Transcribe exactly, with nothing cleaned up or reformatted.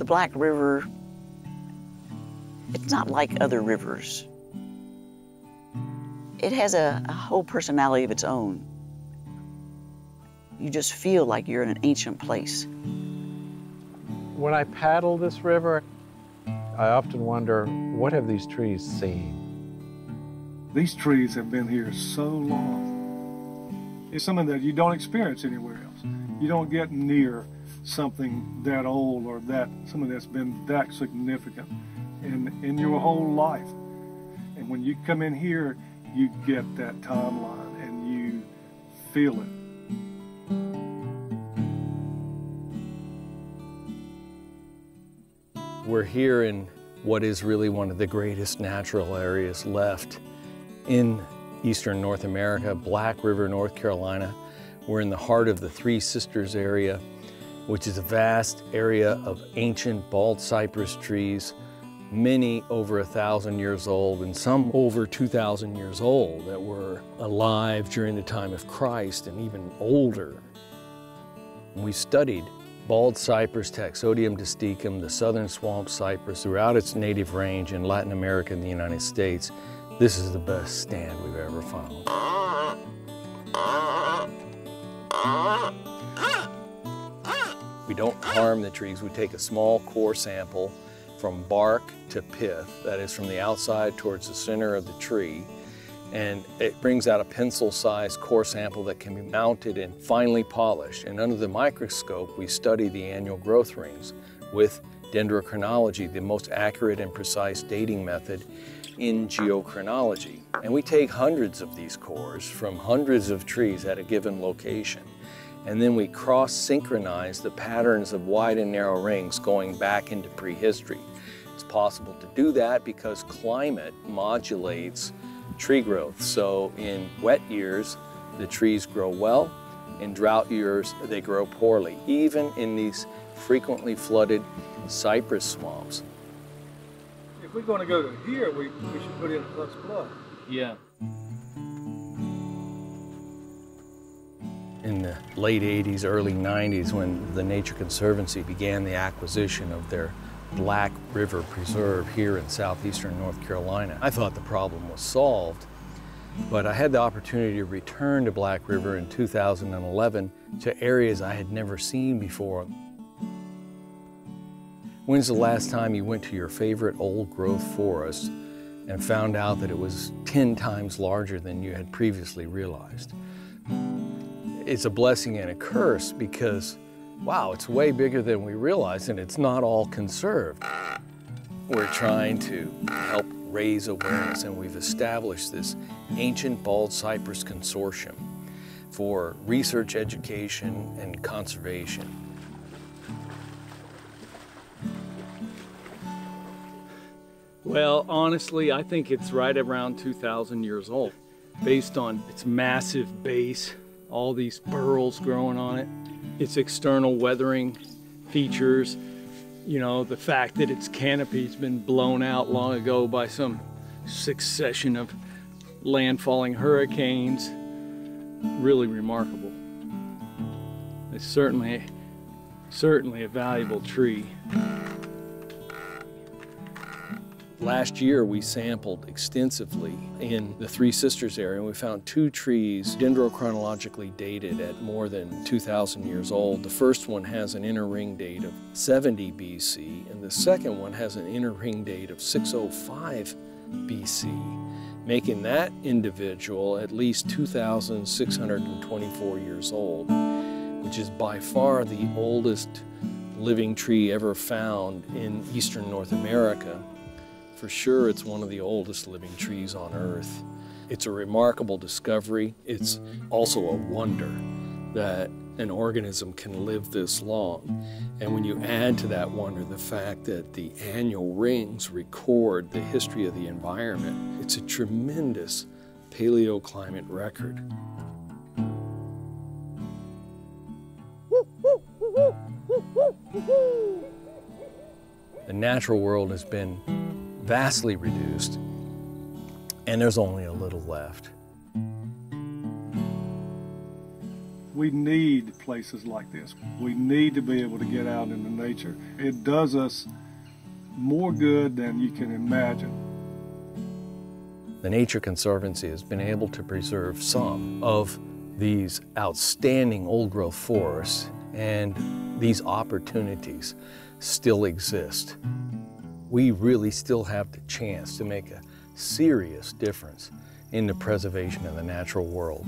the Black River, it's not like other rivers. It has a, a whole personality of its own. You just feel like you're in an ancient place. When I paddle this river, I often wonder, what have these trees seen? These trees have been here so long. It's something that you don't experience anywhere else. You don't get near something that old or that, something that's been that significant in, in your whole life. And when you come in here, you get that timeline and you feel it. We're here in what is really one of the greatest natural areas left in eastern North America, Black River, North Carolina. We're in the heart of the Three Sisters area, which is a vast area of ancient bald cypress trees, many over a thousand years old and some over two thousand years old that were alive during the time of Christ and even older. We studied bald cypress, Taxodium distichum, the southern swamp cypress throughout its native range in Latin America and the United States. This is the best stand we've ever found. We don't harm the trees. We take a small core sample from bark to pith, that is from the outside towards the center of the tree, and it brings out a pencil-sized core sample that can be mounted and finely polished. And under the microscope, we study the annual growth rings with dendrochronology, the most accurate and precise dating method in geochronology. And we take hundreds of these cores from hundreds of trees at a given location. And then we cross-synchronize the patterns of wide and narrow rings going back into prehistory. It's possible to do that because climate modulates tree growth. So in wet years, the trees grow well. In drought years, they grow poorly, even in these frequently flooded cypress swamps. If we're going to go to here, we, we should put in plus plus. Yeah. In the late eighties, early nineties, when the Nature Conservancy began the acquisition of their Black River Preserve here in southeastern North Carolina, I thought the problem was solved, but I had the opportunity to return to Black River in two thousand eleven to areas I had never seen before. When's the last time you went to your favorite old growth forest and found out that it was ten times larger than you had previously realized? It's a blessing and a curse because, wow, it's way bigger than we realize, and it's not all conserved. We're trying to help raise awareness, and we've established this ancient Bald Cypress Consortium for research, education, and conservation. Well, honestly, I think it's right around two thousand years old, based on its massive base, all these burls growing on it, its external weathering features, you know, the fact that its canopy's been blown out long ago by some succession of landfalling hurricanes. Really remarkable. It's certainly, certainly a valuable tree. Last year, we sampled extensively in the Three Sisters area, and we found two trees dendrochronologically dated at more than two thousand years old. The first one has an inner ring date of seventy B C, and the second one has an inner ring date of six oh five B C, making that individual at least two thousand six hundred twenty-four years old, which is by far the oldest living tree ever found in eastern North America. For sure, it's one of the oldest living trees on Earth. It's a remarkable discovery. It's also a wonder that an organism can live this long. And when you add to that wonder the fact that the annual rings record the history of the environment, it's a tremendous paleoclimate record. The natural world has been vastly reduced, and there's only a little left. We need places like this. We need to be able to get out into nature. It does us more good than you can imagine. The Nature Conservancy has been able to preserve some of these outstanding old-growth forests, and these opportunities still exist. We really still have the chance to make a serious difference in the preservation of the natural world.